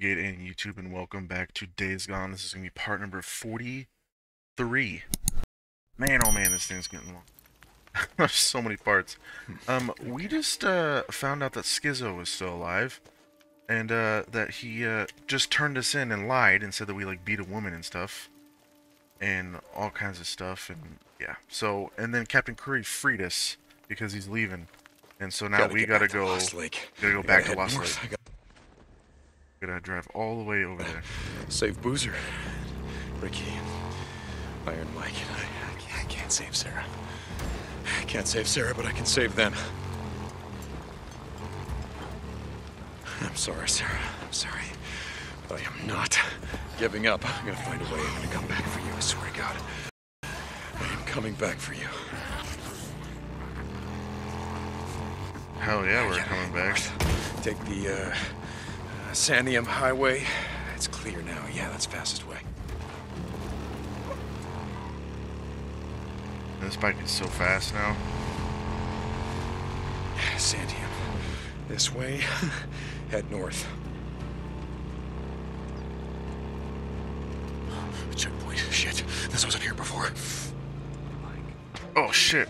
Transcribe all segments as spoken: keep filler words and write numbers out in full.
Brigade and YouTube, and welcome back to Days Gone. This is going to be part number forty-three. Man, oh man, this thing's getting long. There's so many parts. Um, we just uh, found out that Schizo is still alive, and uh, that he uh, just turned us in and lied and said that we, like, beat a woman and stuff, and all kinds of stuff, and yeah. So, and then Captain Curry freed us because he's leaving, and so now gotta we gotta go, gotta go, gotta go back to Lost Lake. Gotta drive all the way over there. Save Boozer, Ricky, Iron Mike, and I, I can't save Sarah. I can't save Sarah, but I can save them. I'm sorry, Sarah. I'm sorry. But I am not giving up. I'm gonna find a way. I'm gonna come back for you, I swear to God. I am coming back for you. Hell yeah, we're coming back. Take the, uh... Sandium Highway. It's clear now. Yeah, that's the fastest way. This bike is so fast now. Sandium. This way. Head north. Checkpoint. Shit. This wasn't here before. Oh, shit.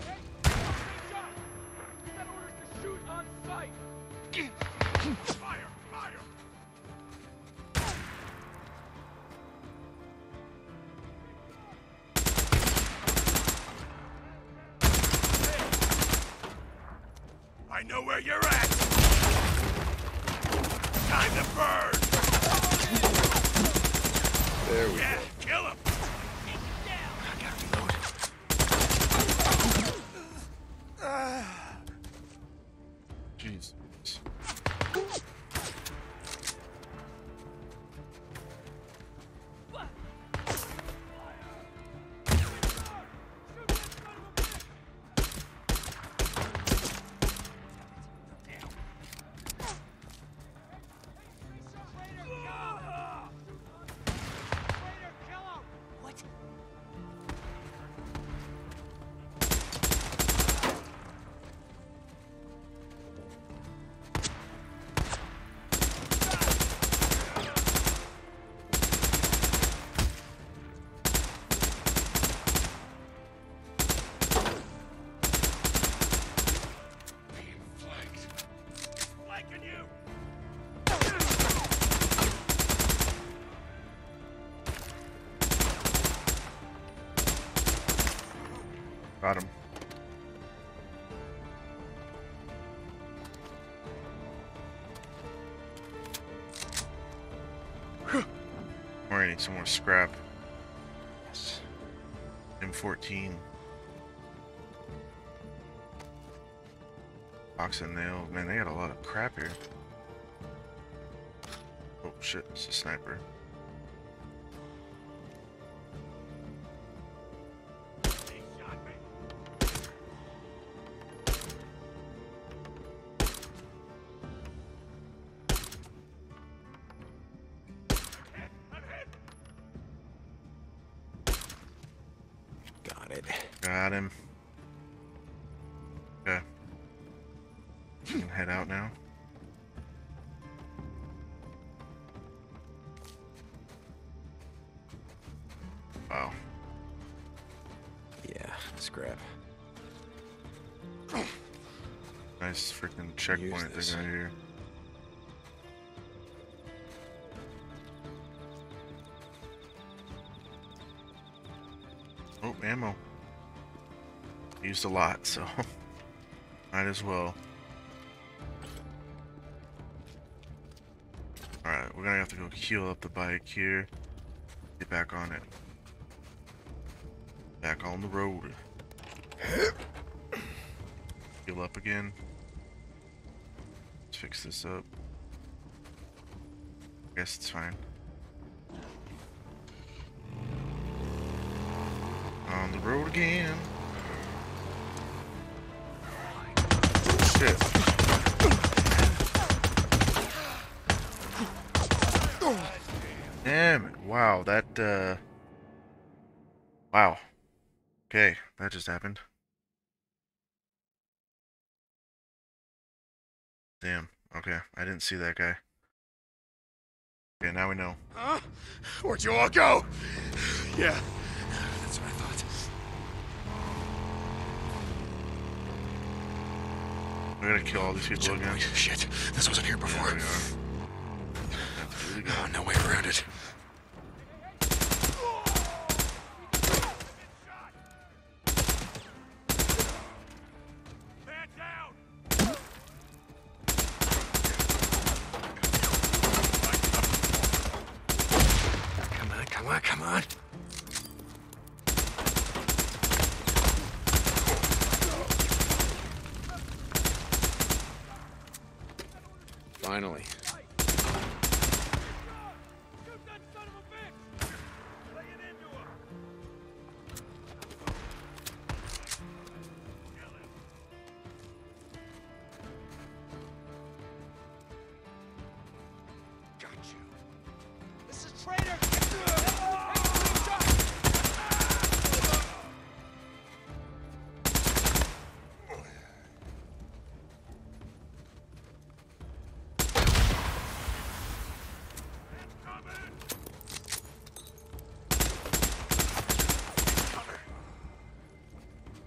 Got him. We're gonna need some more scrap. Yes. M fourteen. Ox and nails. Man, they got a lot of crap here. Oh shit, it's a sniper. Got him. Okay. Can head out now. Wow. Yeah, scrap. Nice freaking checkpoint they got here. Oh, ammo. Used a lot, so might as well. Alright, we're gonna have to go heal up the bike here. Get back on it. Back on the road. Heal up again. Let's fix this up. I guess it's fine. On the road again. Shit. Damn it. Wow, that, uh... wow. Okay, that just happened. Damn. Okay, I didn't see that guy. Okay, now we know. Huh? Where'd you all go? Yeah, that's what I thought. We're gonna kill all these people Shit. again. Shit, this wasn't here before. Yeah, we are. Oh, no way around it. Finally.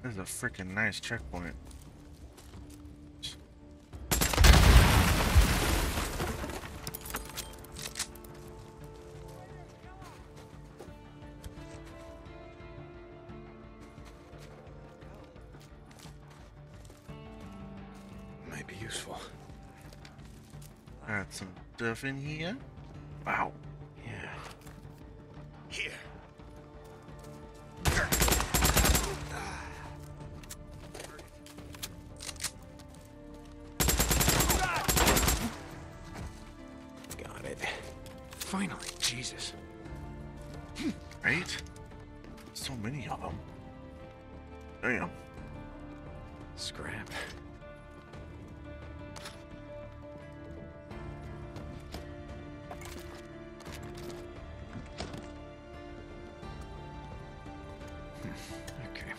This is a freaking nice checkpoint. Might be useful. Got some stuff in here. Wow. Yeah. Here. Finally, Jesus. Right? So many of them. Damn. Scrap. Okay.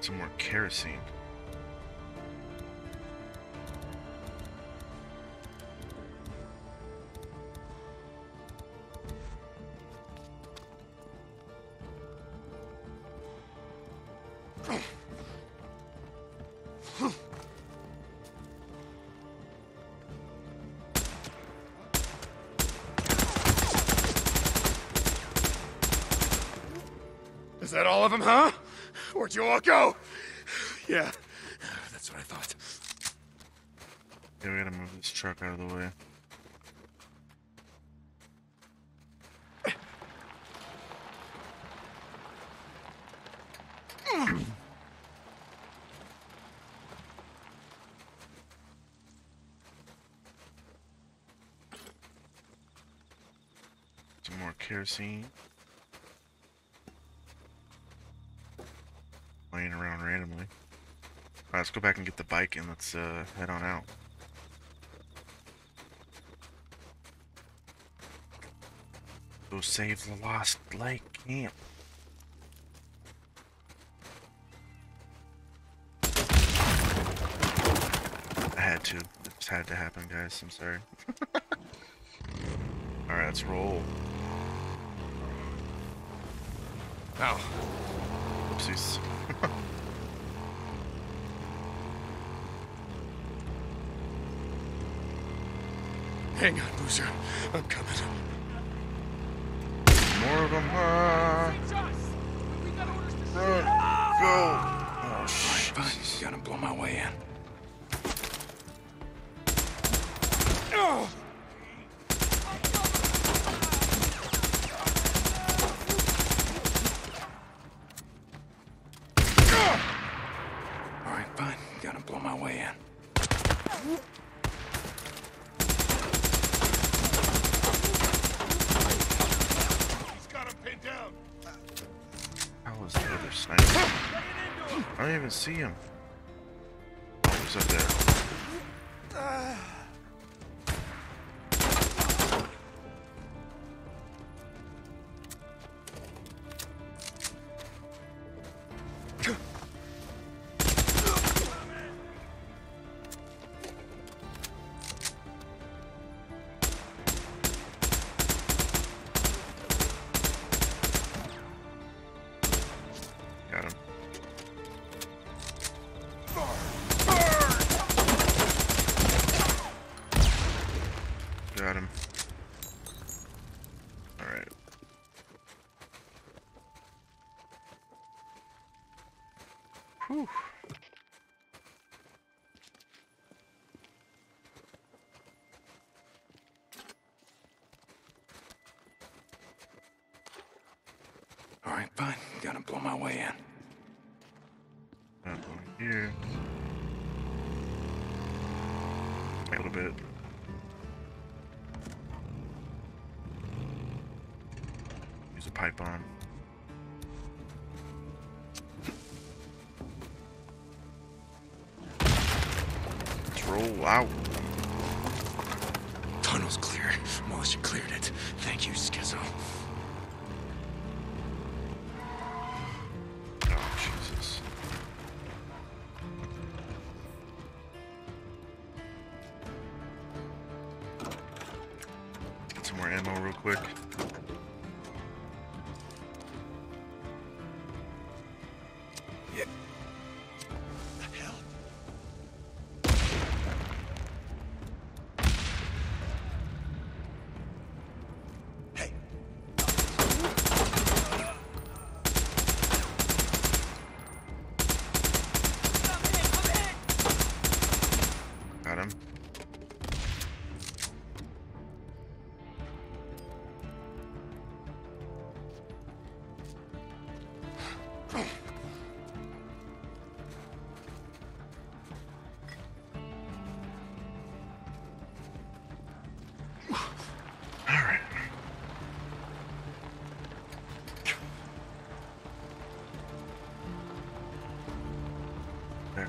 Some more kerosene. Is that all of them, huh? Where'd you all go? Yeah, that's what I thought. Yeah, we gotta move this truck out of the way. Some more kerosene. Laying around randomly. Alright, let's go back and get the bike and let's uh, head on out. Go save the Lost Lake camp. I had to. It just had to happen, guys. I'm sorry. Alright, let's roll. Ow. Oopsies. Hang on, Boozer. I'm coming. More of them. Ah. We got orders to shoot. Run. Go. Oh, shit. Right, gotta blow my way in. Oh. Gotta blow my way in. He's got him pinned down. How was the other sniper? I don't even see him. Oh, he's up there. Whew. All right, fine. Gotta blow my way in. That's over here. Wait a little bit. Use a pipe bomb. Roll out. Tunnel's clear. Melissa cleared it. Thank you, Schizo. Oh, Jesus. Let's get some more ammo real quick.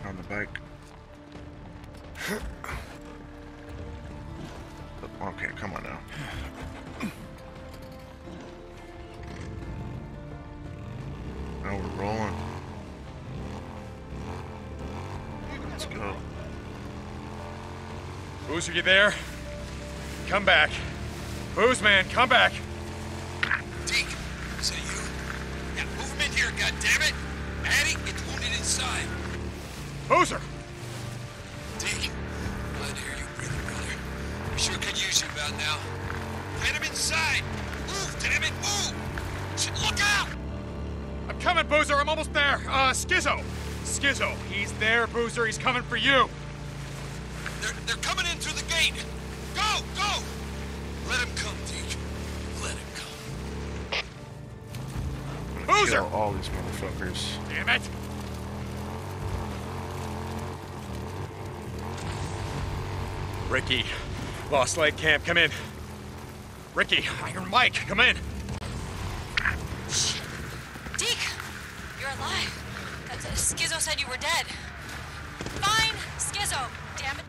On the bike. Okay, come on now. Now we're rolling. Let's go. Boozer, you there? Come back. Booze, man, come back. Deke, is that you? Yeah, move him in here, goddammit. Addy, it's wounded inside. Boozer! Deke, glad to hear you breathing, brother. We sure could use you about now. Get him inside! Move, damn it, move! Shit, look out! I'm coming, Boozer, I'm almost there. Uh, Schizo! Schizo, he's there, Boozer, he's coming for you. They're, they're coming in through the gate. Go, go! Let him come, Deke. Let him come. Boozer! Kill all these motherfuckers. Damn it! Ricky, Lost Lake Camp, come in. Ricky, Iron Mike, come in. Shit. Deke, you're alive. That's, uh, Schizo said you were dead. Fine, Schizo, damn it.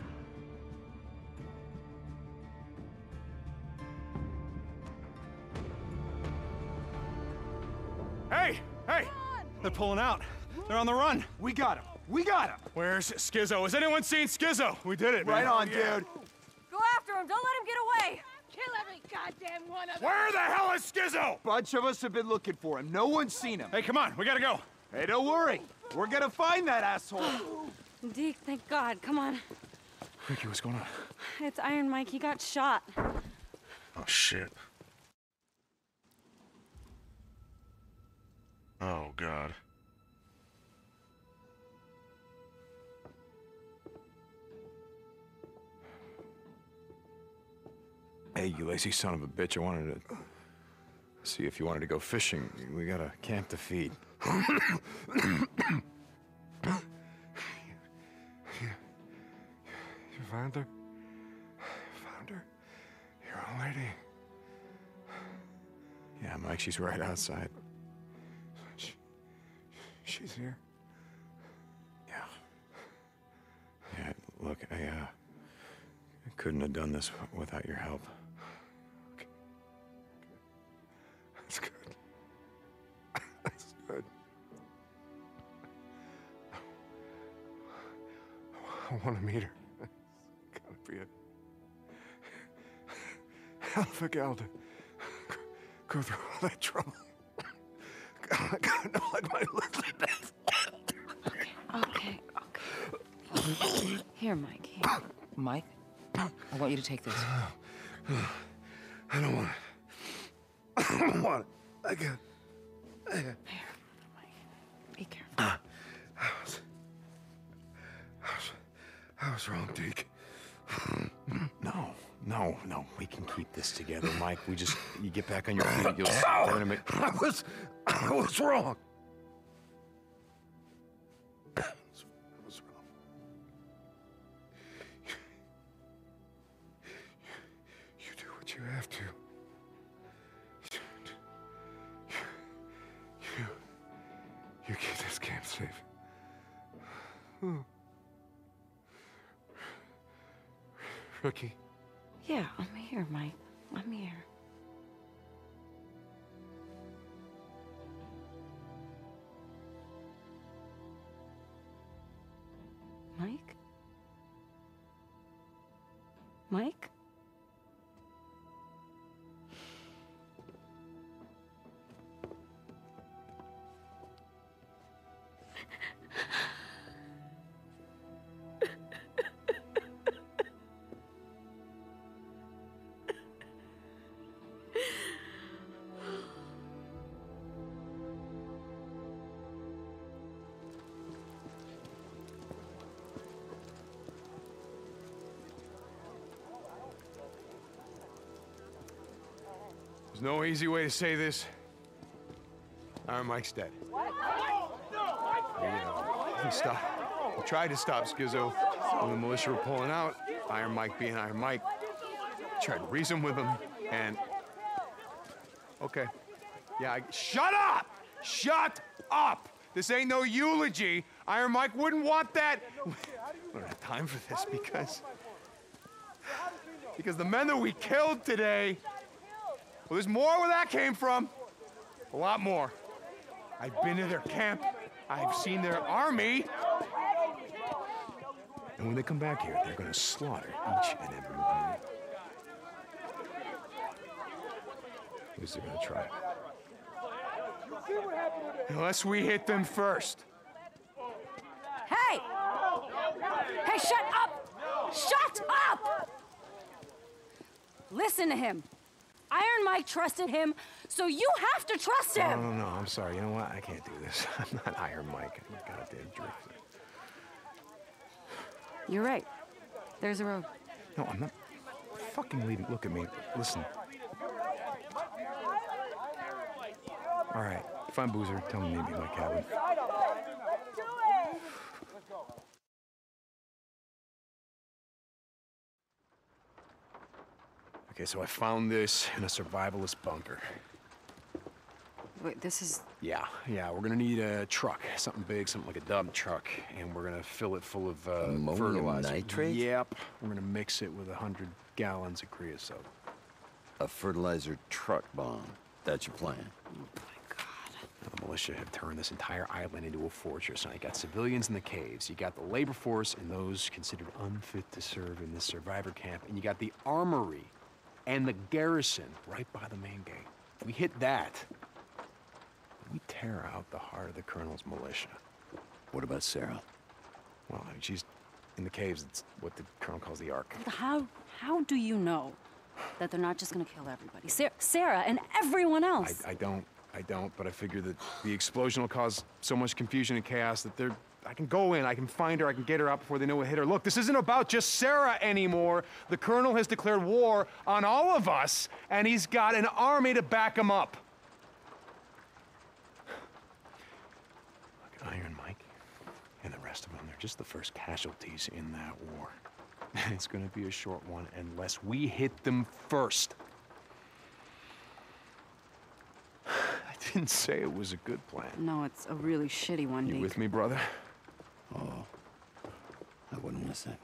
Hey, hey, they're pulling out. They're on the run. We got him. We got him! Where's Schizo? Has anyone seen Schizo? We did it, man. Right on, dude. Go after him. Don't let him get away. Kill every goddamn one of them. Where the hell is Schizo? Bunch of us have been looking for him. No one's seen him. Hey, come on. We gotta go. Hey, don't worry. We're gonna find that asshole. Deke, thank God. Come on. Ricky, what's going on? It's Iron Mike. He got shot. Oh, shit. Oh, God. Hey, you lazy son of a bitch, I wanted to see if you wanted to go fishing. We got a camp to feed. You found her? Found her? Your old lady? Yeah, Mike, she's right outside. She, she's here? Yeah. Yeah, look, I, uh, I couldn't have done this without your help. That's good. That's good. I want to meet her. It's gotta be a hell of a gal to go through all that trouble. I gotta know like my lovely best. Okay, okay, okay. Here, Mike. Here. Mike, I want you to take this. I don't want it. I don't want it. I got it. I got it. Be careful. Uh, I was... was wrong, Deke. No, no, no. We can keep this together, Mike. We just, you get back on your feet. You'll oh, I was, I was wrong. I was wrong. You do what you have to. You, you keep this camp safe. Hmm. Rookie. Yeah, I'm here, Mike. I'm here. Mike? Mike? There's no easy way to say this. Iron Mike's dead. What? No! Stop. We tried to stop Schizo. When the militia were pulling out, Iron Mike being Iron Mike, tried to reason with him, and... Okay. Yeah, I... Shut up! Shut up! This ain't no eulogy. Iron Mike wouldn't want that. We don't have time for this because... Because the men that we killed today... Well, there's more where that came from. A lot more. I've been to their camp. I've seen their army. And when they come back here, they're gonna slaughter each and every one. At least they're gonna try. Unless we hit them first. Hey! Hey, shut up! Shut up! Listen to him. Iron Mike trusted him, so you have to trust him! No, no, no, I'm sorry. You know what? I can't do this. I'm not Iron Mike. I'm a goddamn drifter. You're right. There's a road. No, I'm not fucking leaving. Look at me. Listen. All right. If I'm Boozer, tell me maybe my cabin. Okay, so I found this in a survivalist bunker. Wait, this is... Yeah, yeah, we're gonna need a truck. Something big, something like a dump truck. And we're gonna fill it full of, uh, ammonium nitrate? Yep. We're gonna mix it with a hundred gallons of creosote. A fertilizer truck bomb. That's your plan. Oh, my God. The militia have turned this entire island into a fortress. Now, you got civilians in the caves. You got the labor force and those considered unfit to serve in this survivor camp. And you got the armory. And the garrison right by the main gate. If we hit that, we tear out the heart of the colonel's militia. What about Sarah? Well, I mean, she's in the caves. It's what the colonel calls the Ark. How how do you know that they're not just gonna kill everybody? Sarah, Sarah and everyone else. I, I don't, I don't, but I figure that the explosion will cause so much confusion and chaos that they're... I can go in, I can find her, I can get her out before they know what hit her. Look, this isn't about just Sarah anymore. The colonel has declared war on all of us, and he's got an army to back him up. Look, Iron Mike and the rest of them, they're just the first casualties in that war. And it's gonna be a short one unless we hit them first. I didn't say it was a good plan. No, it's a really shitty one, Deke. You with me, brother? Oh, I wouldn't miss it.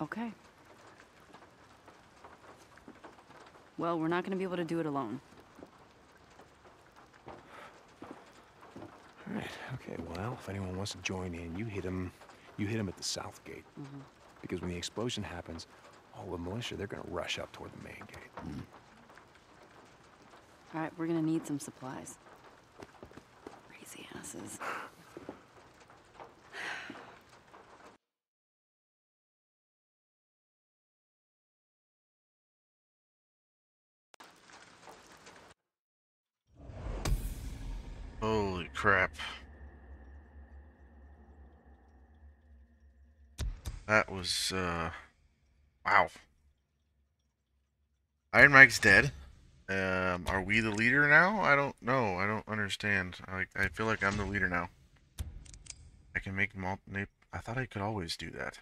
Okay. Well, we're not going to be able to do it alone. All right. Okay. Well, if anyone wants to join in, you hit him. You hit him at the south gate, mm-hmm. because when the explosion happens, all the militia—they're going to rush up toward the main gate. Mm. All right, we're gonna need some supplies. Crazy asses. Holy crap. That was, uh... wow. Iron Mike's dead. Um, are we the leader now? I don't know. I don't understand. I, I feel like I'm the leader now. I can make multi- I thought I could always do that.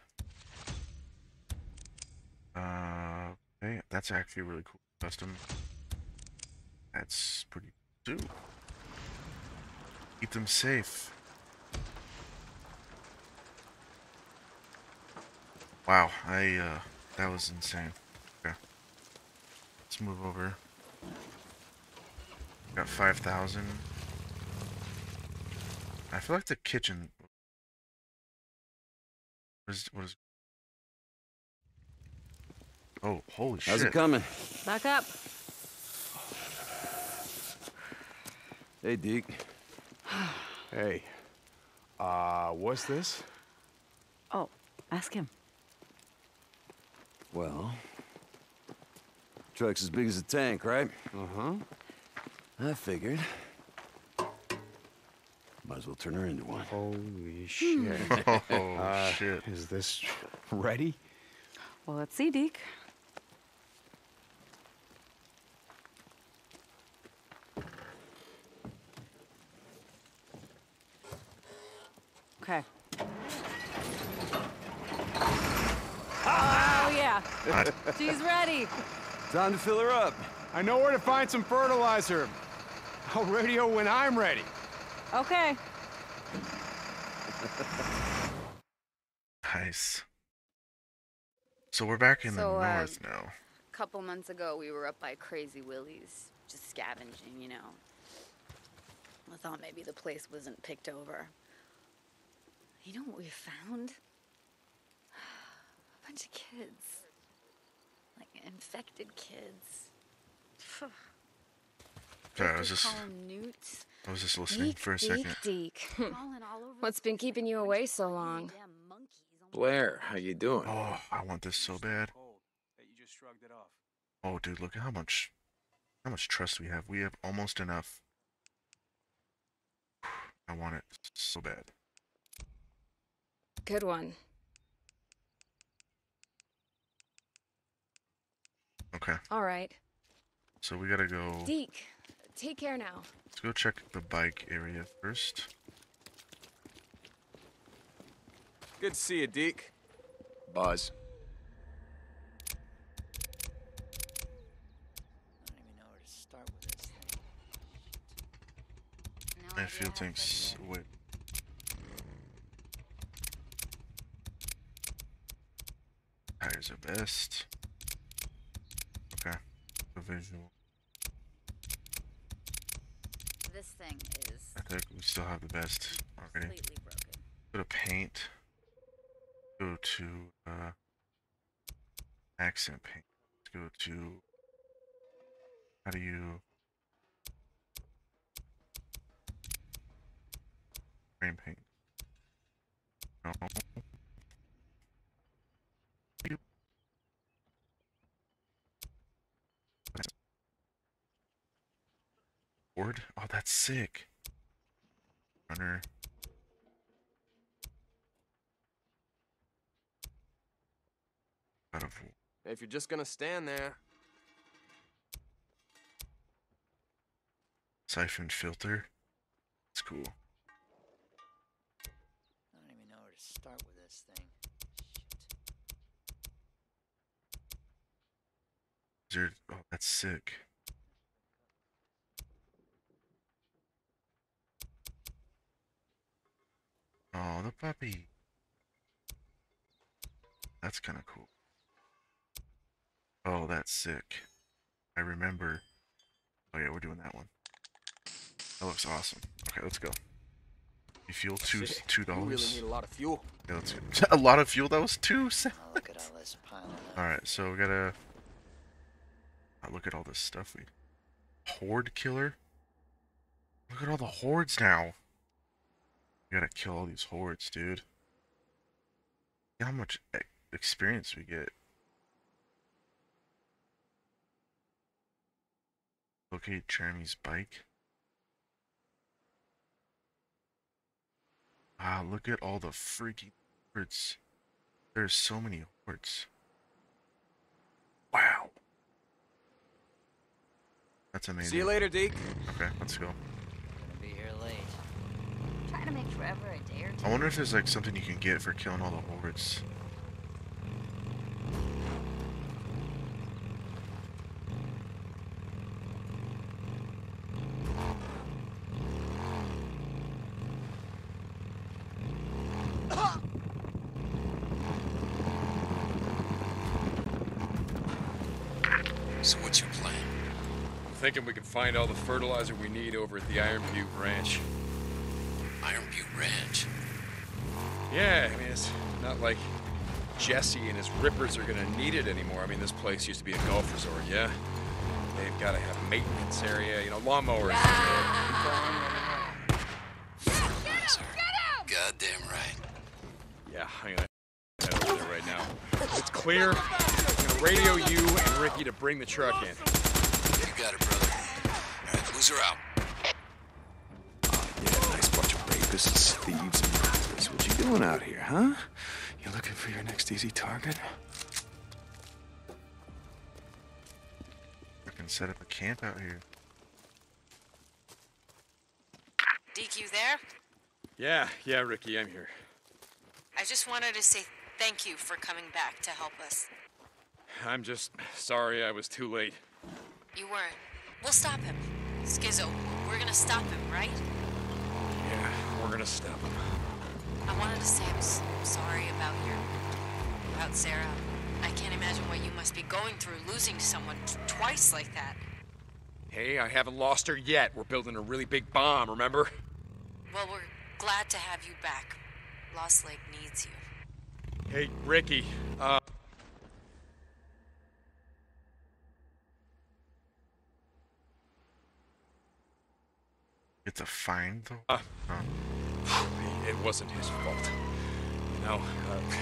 Uh, okay, that's actually really cool. Custom. That's pretty cool. Keep them safe. Wow, I, uh, that was insane. Okay. Let's move over. Got five thousand. I feel like the kitchen... What is... What is oh, holy How's shit. How's it coming? Back up. Hey, Deke. Hey. Uh, what's this? Oh, ask him. Well... Truck's as big as a tank, right? Uh-huh. I figured. Might as well turn her into one. Holy shit. Oh, uh, shit. Is this ready? Well, let's see, Deke. Okay. Ah! Oh, yeah. God. She's ready. Time to fill her up. I know where to find some fertilizer. I'll radio when I'm ready. Okay. Nice. So we're back in so, the north uh, now. A couple months ago, we were up by Crazy Willy's, just scavenging, you know. I thought maybe the place wasn't picked over. You know what we found? A bunch of kids. Infected kids. Sorry, I was just, I was just listening Deke, for a second. Deke, Deke. What's been keeping you away so long? Blair, how you doing? Oh, I want this so bad. Oh, dude, look at how much, how much trust we have. We have almost enough. I want it so bad. Good one. Okay. All right. So we gotta go. Deke, take care now. Let's go check the bike area first. Good to see you, Deke. Buzz. I don't even know where to start with this thing. No, my fuel tank's wet. Tires are best. Visual. This thing is. I think we still have the best already. Go to paint. Go to uh, accent paint. Let's go to. How do you? Frame paint. No. Oh, that's sick. Runner. If you're just gonna stand there. Siphon filter. It's cool. I don't even know where to start with this thing. Shit. Is there, oh, that's sick. Oh, the puppy. That's kind of cool. Oh, that's sick. I remember. Oh, yeah, we're doing that one. That looks awesome. Okay, let's go. You fuel two, two dollars. You really need a lot of fuel. Yeah, let's go. A lot of fuel? That was two cents. Look at all this pile up. Alright, so we gotta... Oh, look at all this stuff. We Horde killer? Look at all the hordes now. We gotta kill all these hordes, dude. Look how much e experience we get. Locate Jeremy's bike. Wow, look at all the freaky birds. There's so many awards. Wow. That's amazing. See you later, Deke. Okay, let's go. Gonna be here late. I'm trying to make forever a day or two. I wonder if there's like something you can get for killing all the hordes. Thinking we can find all the fertilizer we need over at the Iron Butte Ranch. Iron Butte Ranch? Yeah, I mean, it's not like Jesse and his rippers are gonna need it anymore. I mean, this place used to be a golf resort, yeah? They've gotta have a maintenance area, you know, lawnmowers. Ah! Fertilizer. Goddamn right. Yeah, I'm gonna head over there right now. It's clear. I'm gonna radio you and Ricky to bring the truck in. You got it, brother. All right, the loser out. Oh, yeah, nice bunch of rapists, thieves, and bastards. What you doing out here, huh? You looking for your next easy target? I can set up a camp out here. Deke, you there? Yeah, yeah, Ricky, I'm here. I just wanted to say thank you for coming back to help us. I'm just sorry I was too late. You weren't. We'll stop him. Schizo, we're gonna stop him, right? Yeah, we're gonna stop him. I wanted to say I'm s sorry about your... about Sarah. I can't imagine what you must be going through losing someone twice like that. Hey, I haven't lost her yet. We're building a really big bomb, remember? Well, we're glad to have you back. Lost Lake needs you. Hey, Ricky, uh... It's a fine, though? Uh, it wasn't his fault. You know, uh,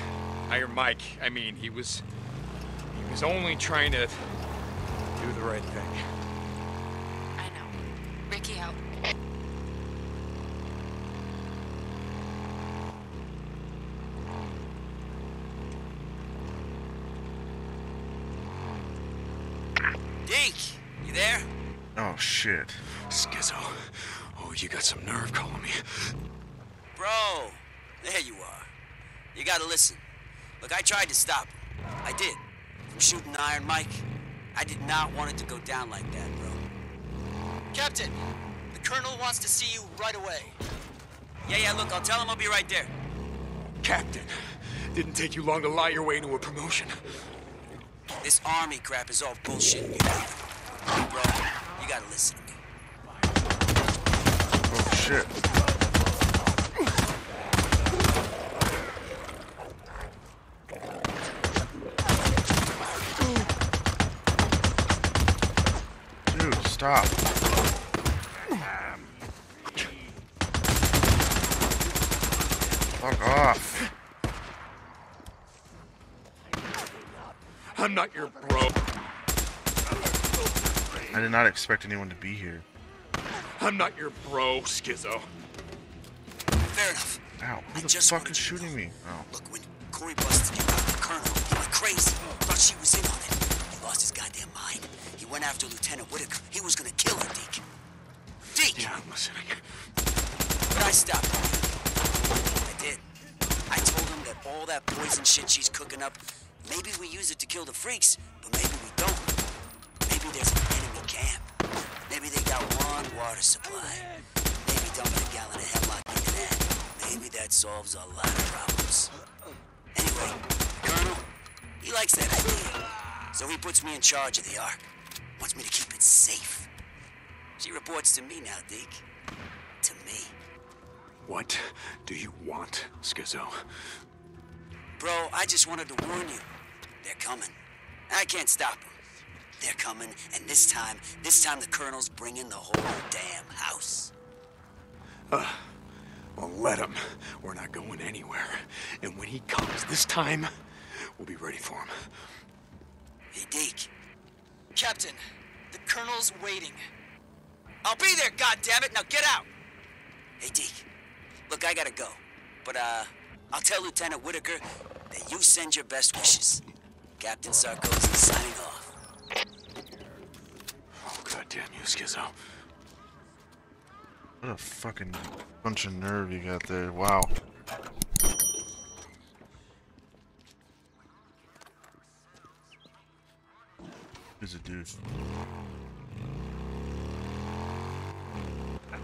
Iron Mike, I mean, he was... He was only trying to do the right thing. I know. Ricky out. Deke! You there? Oh, shit. Schizo. You got some nerve calling me. Bro, there you are. You gotta listen. Look, I tried to stop him. I did. From shooting Iron Mike, I did not want it to go down like that, bro. Captain, the Colonel wants to see you right away. Yeah, yeah, look, I'll tell him I'll be right there. Captain, didn't take you long to lie your way into a promotion. This army crap is all bullshit, you know. Bro, you gotta listen. Shit. Dude, stop. Fuck off. I'm not your bro. I did not expect anyone to be here. I'm not your bro, Schizo. Fair enough. Ow, who I the just fuck is shooting know. me? Oh. Look, when Corey busted him out of the Colonel, he went crazy. Thought she was in on it. He lost his goddamn mind. He went after Lieutenant Whitaker. He was gonna kill her, Deke. Deke! Yeah, I'm listening. But I stopped him. I did. I told him that all that poison shit she's cooking up, maybe we use it to kill the freaks, but maybe we don't. Maybe there's an enemy camp. Maybe they got one water supply. Maybe dumping a gallon of hemlock into that. Maybe that solves a lot of problems. Anyway, Colonel, he likes that idea. So he puts me in charge of the Ark. Wants me to keep it safe. She reports to me now, Deke. To me. What do you want, Schizo? Bro, I just wanted to warn you. They're coming. I can't stop them. They're coming, and this time, this time the Colonel's bringing the whole damn house. Uh, well, let him. We're not going anywhere. And when he comes this time, we'll be ready for him. Hey, Deke. Captain, the Colonel's waiting. I'll be there, goddammit! Now get out! Hey, Deke. Look, I gotta go. But, uh, I'll tell Lieutenant Whitaker that you send your best wishes. Captain Sarkozy is signing off. Oh, goddamn you, Schizo. What a fucking bunch of nerve you got there. Wow. He's a deuce. I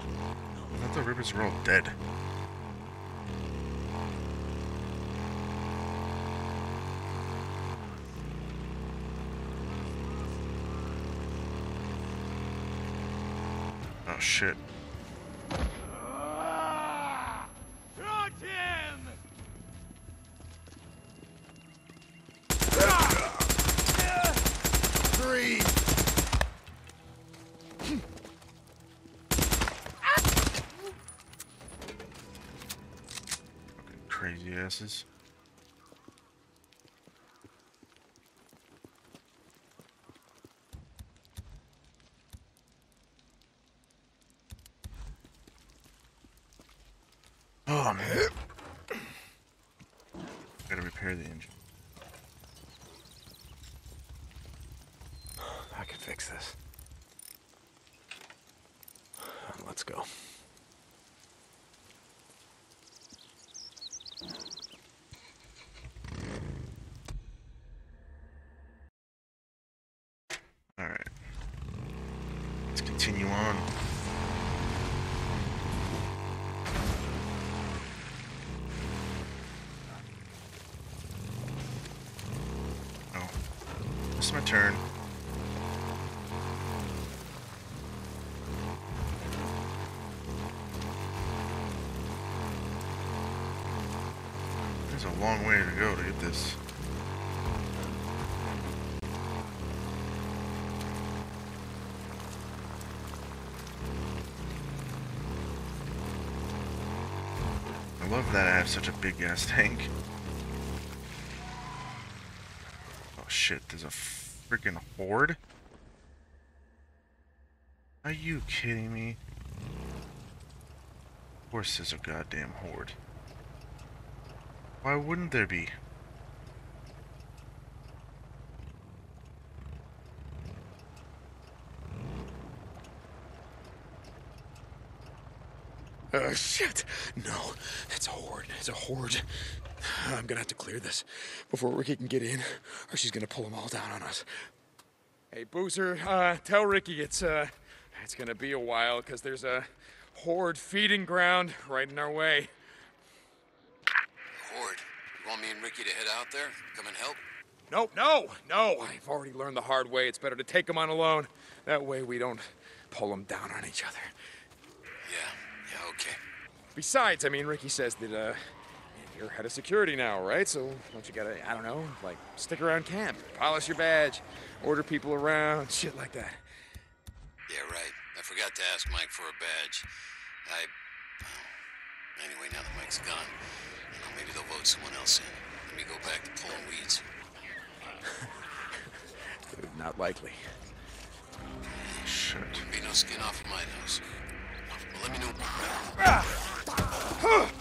thought the rivers were all dead. Oh shit. Asses. Oh man. Gotta repair the engine. I can fix this. Let's go. My turn. There's a long way to go to get this. I love that I have such a big ass tank. Oh shit, there's a freaking horde? Are you kidding me? Of course there's a goddamn horde. Why wouldn't there be? Oh shit! No, that's a horde. It's a horde. I'm gonna have to clear this before Ricky can get in, or she's gonna pull them all down on us. Hey, Boozer, uh, tell Ricky it's, uh, it's gonna be a while, because there's a horde feeding ground right in our way. Horde? You want me and Ricky to head out there? Come and help? No, no, no! I've already learned the hard way. It's better to take them on alone. That way we don't pull them down on each other. Yeah, yeah, okay. Besides, I mean, Ricky says that, uh, you're head of security now, right? So don't you gotta, I don't know, like, stick around camp, polish your badge, order people around, shit like that. Yeah, right. I forgot to ask Mike for a badge. I... Oh. Anyway, now that Mike's gone, you know, maybe they'll vote someone else in. Let me go back to pulling weeds. Dude, not likely. Shit. There'd be no skin off of my nose. Well, let me know. Ah! Ah!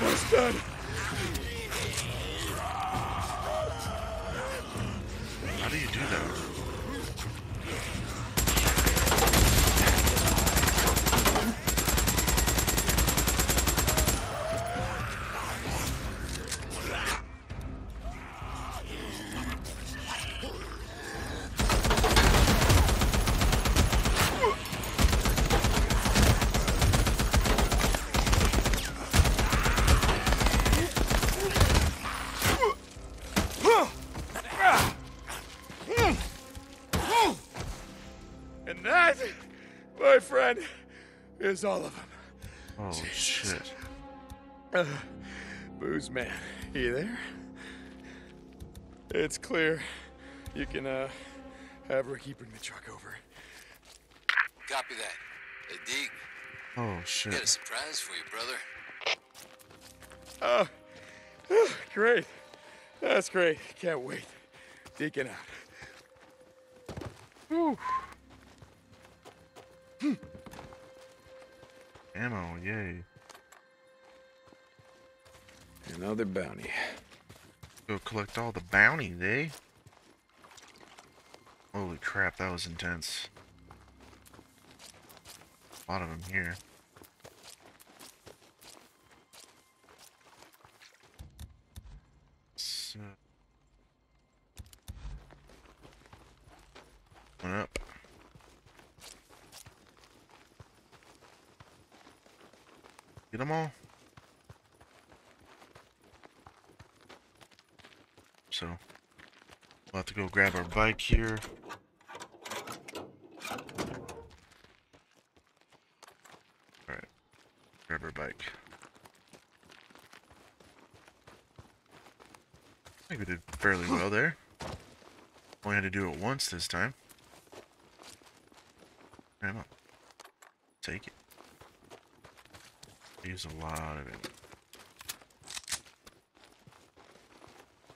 almost done. How do you do that? Is all of them. Oh, Jesus. Shit. Uh, Booze Man, you there? It's clear. You can uh, have Ricky bring the truck over. Copy that. Hey, Deke. Oh, shit. Got a surprise for you, brother. Oh, oh great. That's great. Can't wait. Deacon out. Ooh. Hmm. Ammo, yay. Another bounty. Go collect all the bounties, eh? Holy crap, that was intense. A lot of them here. So. One up. Get them all. So, we'll have to go grab our bike here. Alright, grab our bike. I think we did fairly well there. Only had to do it once this time. Grab up. Take it. Use a lot of it.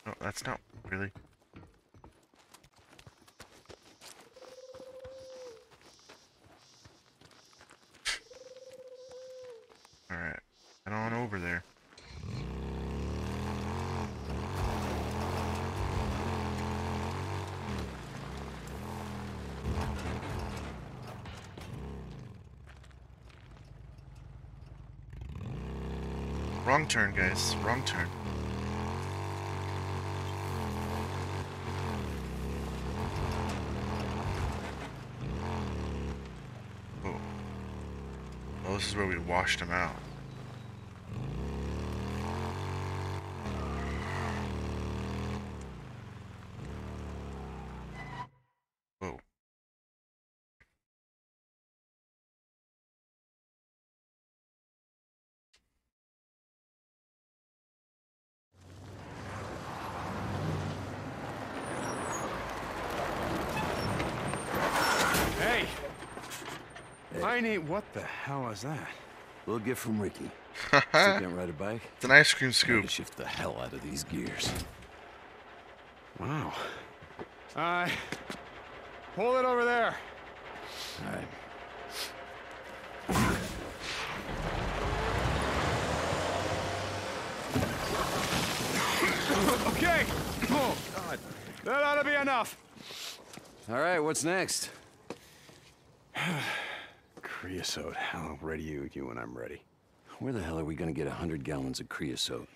Oh, that's not really. All right, head on over there. Wrong turn, guys. Wrong turn. Oh. Well, this is where we washed them out. What the hell is that? We'll get from Ricky. You can't ride a bike? It's an ice cream scoop. Shift the hell out of these gears. Wow. Uh, pull it over there. All right. Okay. Oh, God. That ought to be enough. All right, what's next? Creosote. I'll ready you, you when I'm ready. Where the hell are we gonna get a hundred gallons of creosote?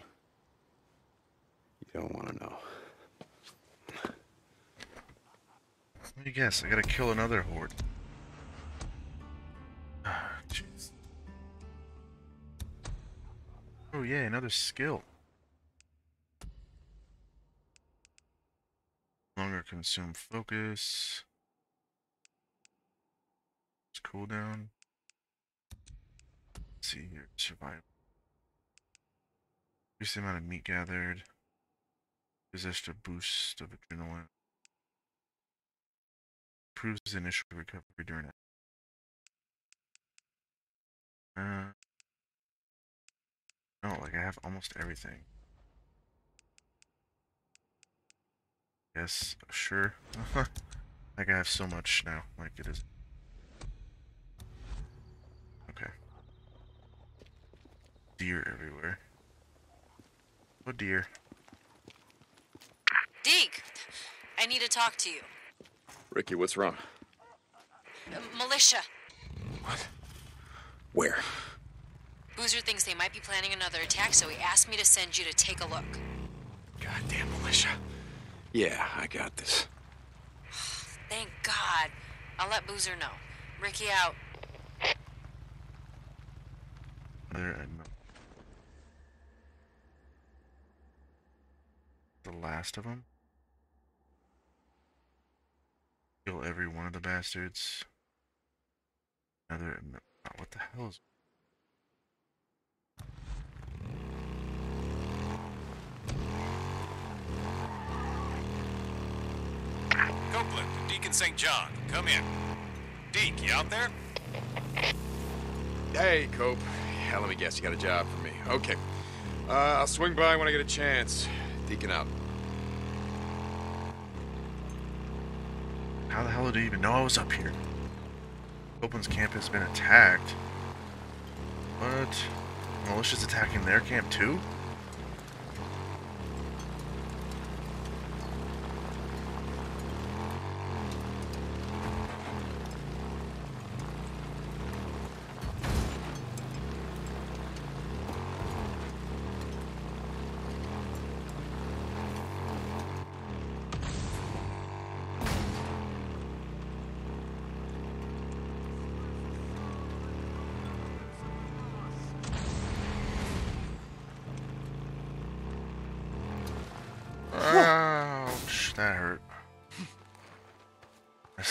You don't want to know. Let me guess. I gotta kill another horde. Ah, jeez. Oh yeah, another skill. Longer consume focus. Cooldown. Let's see here. Survival. Increase the amount of meat gathered. Gives extra boost of adrenaline. Improves the initial recovery during it. Uh, no, like I have almost everything. Yes, sure. Like I have so much now. Like it is. Deer everywhere. Oh dear. Deke, I need to talk to you. Ricky, what's wrong? Uh, militia. What? Where? Boozer thinks they might be planning another attack, so he asked me to send you to take a look. Goddamn militia. Yeah, I got this. Thank God. I'll let Boozer know. Ricky out. There, the last of them. Kill every one of the bastards. Another. What the hell is? Copeland, Deacon Saint John, come in. Deke, you out there? Hey, Cope. Yeah, let me guess, you got a job for me. Okay. Uh, I'll swing by when I get a chance. Deacon out. How the hell did you even know I was up here? Copeland's camp has been attacked. What? Militia's attacking their camp too?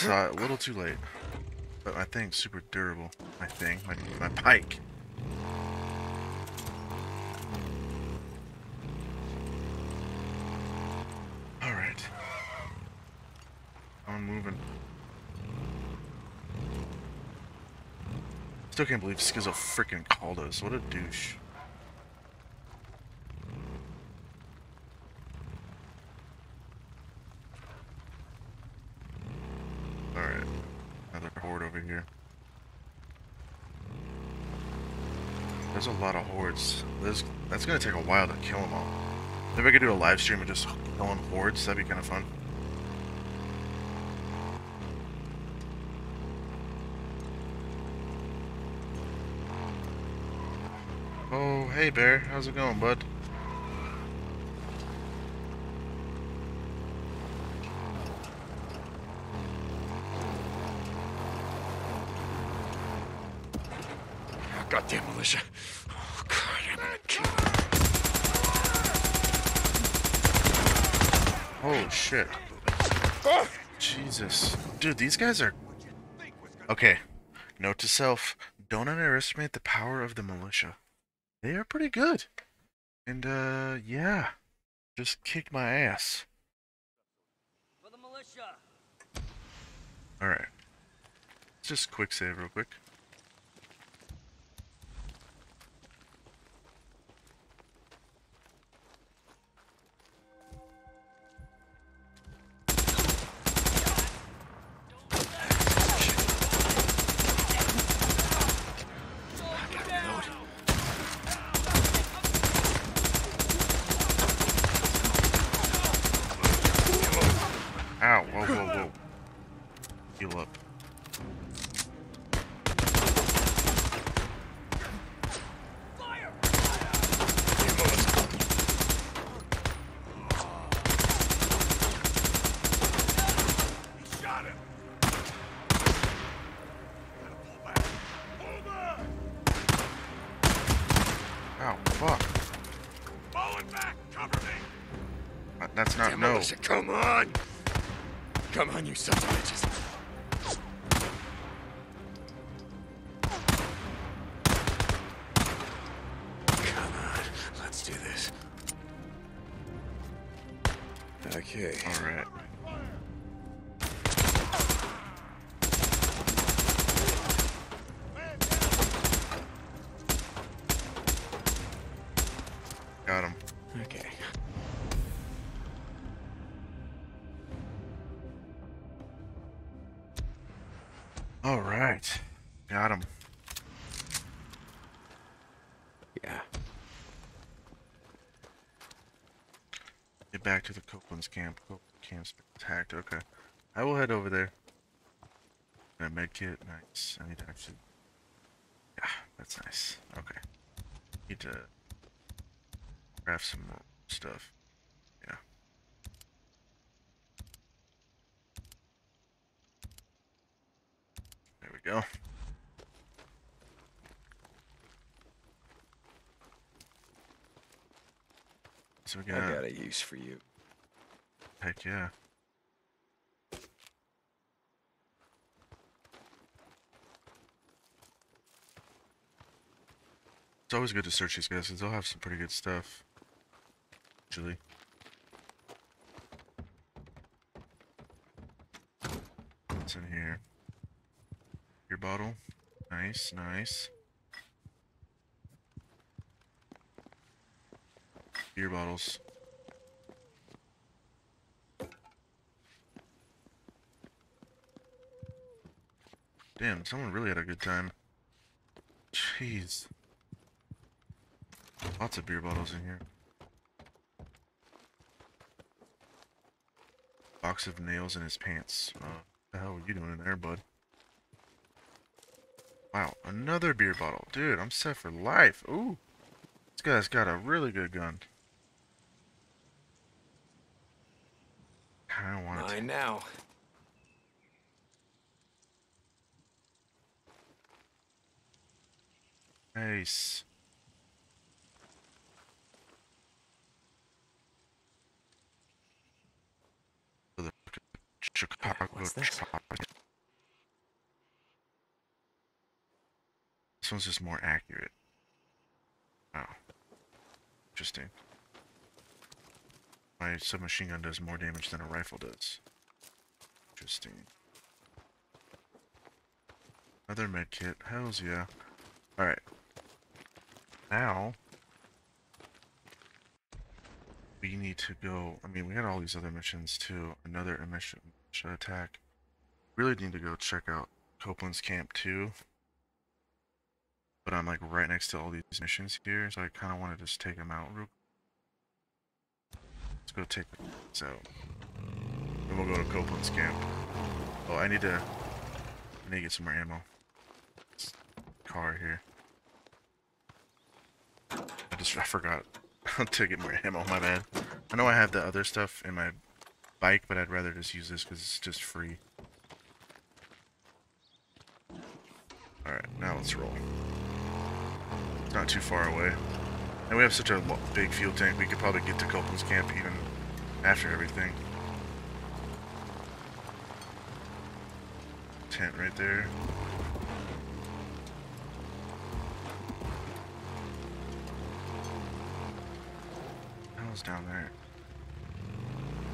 Uh, a little too late, but my thing's super durable. My thing, my, my pike. All right, I'm moving. Still can't believe Schizo freaking called us. What a douche. There's a lot of hordes. There's, that's gonna take a while to kill them all. Maybe I could do a live stream and just killing hordes. That'd be kind of fun. Oh, hey bear, how's it going, bud? Goddamn militia. Oh god, I'm gonna kill him. Oh shit. Oh. Jesus. Dude, these guys are... Okay. Note to self, don't underestimate the power of the militia. They are pretty good. And uh, yeah. Just kicked my ass. For the militia. Alright. Just quick save real quick. Come on! Come on, you sons of bitches! Come on, let's do this. Okay. Alright. Got him. Okay. All right, got him. Yeah. head back to the Copeland's camp. Copeland camp's been attacked. Okay. I will head over there. A med kit. Nice. I need to actually... Yeah, that's nice. Okay. Need to craft some more stuff. Yeah. There we go. So we got... I got a use for you. Heck yeah. It's always good to search these guys because they'll have some pretty good stuff. Usually. What's in here? Beer bottle. Nice, nice. Beer bottles. Damn, someone really had a good time. Jeez. Lots of beer bottles in here. Box of nails in his pants. Uh, what the hell are you doing in there, bud? Wow, another beer bottle. Dude, I'm set for life. Ooh. This guy's got a really good gun. I don't want it. I know. Nice. Chicago, What's this? Chicago. This one's just more accurate. Wow. Interesting. My submachine gun does more damage than a rifle does. Interesting. Another med kit. Hells yeah. Alright. Now, we need to go... I mean, we got all these other missions too. Another mission attack. Really need to go check out Copeland's camp too. But I'm like right next to all these missions here, so I kind of want to just take them out real quick. Let's go take them out. Then we'll go to Copeland's camp. Oh, I need to... I need to get some more ammo. Car here. I just... I forgot to get more ammo, my bad. I know I have the other stuff in my bike, but I'd rather just use this because it's just free. Alright, now let's roll. It's not too far away. And we have such a big fuel tank, we could probably get to Copeland's camp even after everything. Tent right there. Down there.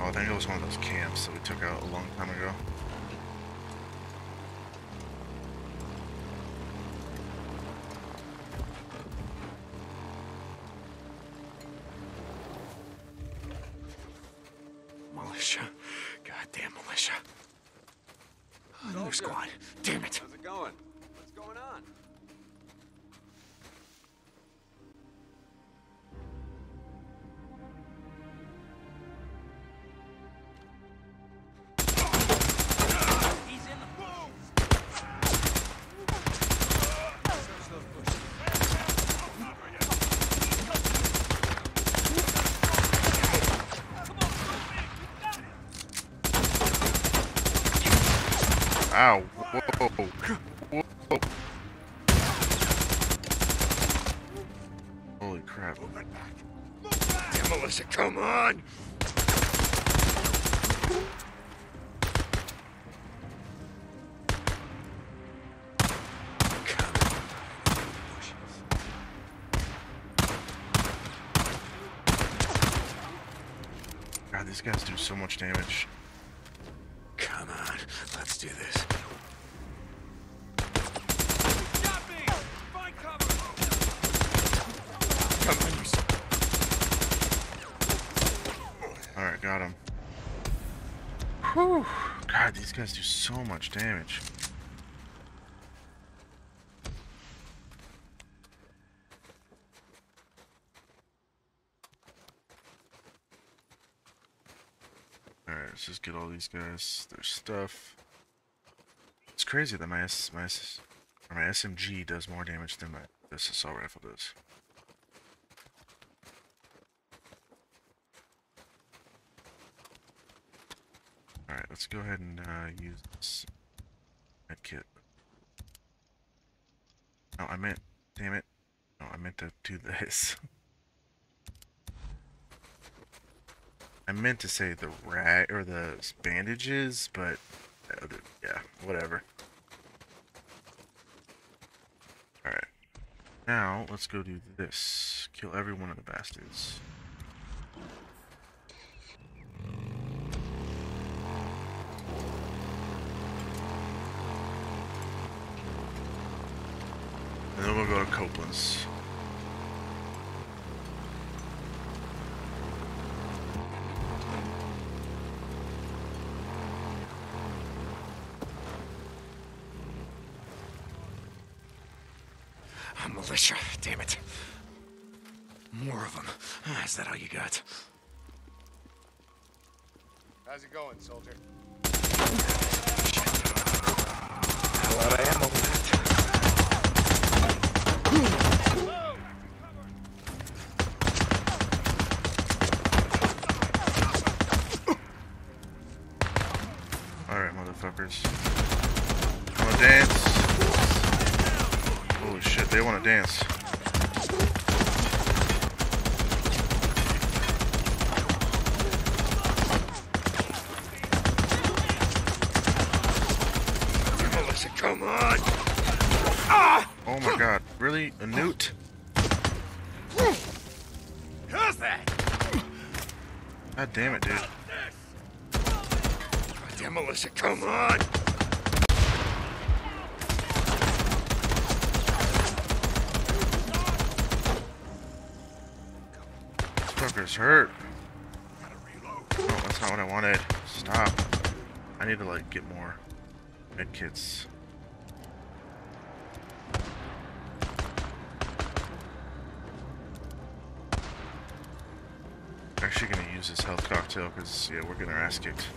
Oh, I think it was one of those camps that we took out a long time ago. Militia. Goddamn militia. Another squad. Damn it. How's it going? What's going on? Ow. Whoa. Whoa. Holy crap. Move it back. Move back. Damn, Melissa, come on! God, these guys do so much damage. Come on, let's do this. Alright, got him. Whew. God, these guys do so much damage. get all these guys, their stuff. It's crazy that my S, my, S, or my S M G does more damage than my this assault rifle does. Alright, let's go ahead and uh, use this med kit. Oh, I meant, damn it. No, I meant to do this. I meant to say the rag or the bandages, but uh, yeah, whatever. All right, now let's go do this. Kill every one of the bastards. And then we'll go to Copeland's. Militia, damn it. More of them. Ah, is that all you got? How's it going, soldier? Shit. A lot of ammo left. Alright, motherfuckers. Wanna dance? Holy shit, they want to dance. Come on! Ah! Oh my god, really? A newt? Who's that? God damn it, dude. Goddamn militia, come on! Hurt. Oh, that's not what I wanted. Stop. I need to like get more med kits. Actually gonna use this health cocktail because yeah, we're gonna ass kicked.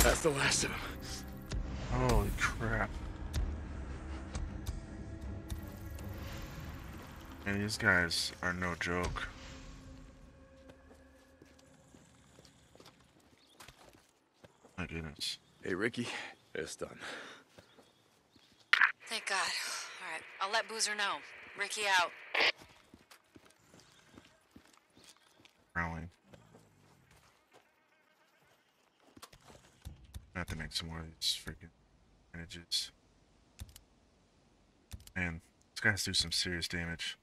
That's the last of them. Holy crap. And these guys are no joke. My goodness. Hey, Ricky. It's done. Thank God. All right. I'll let Boozer know. Ricky out. Growling. I have to make some more of these freaking bandages. Man, these guys do some serious damage.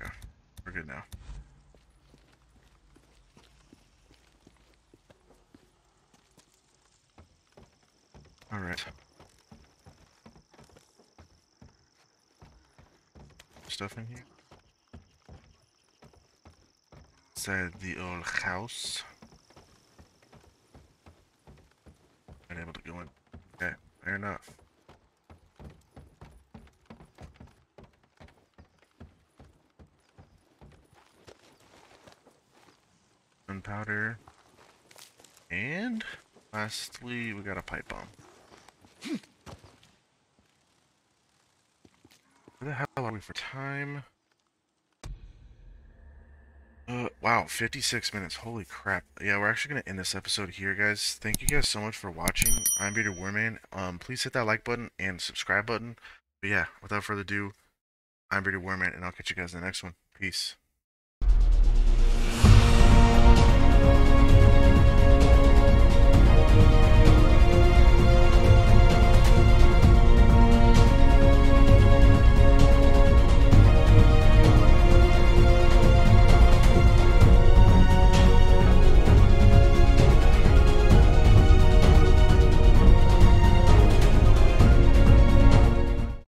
Yeah, we're good now. Alright. Stuff in here. Inside the old house. Not able to go in. Okay, fair enough. Gunpowder. And lastly, we got a pipe bomb. I wonder how long for time. Uh, wow, fifty-six minutes. Holy crap. Yeah, we're actually going to end this episode here, guys. Thank you guys so much for watching. I'm Bearded War Man. Um, please hit that like button and subscribe button. But yeah, without further ado, I'm Bearded War Man, and I'll catch you guys in the next one. Peace.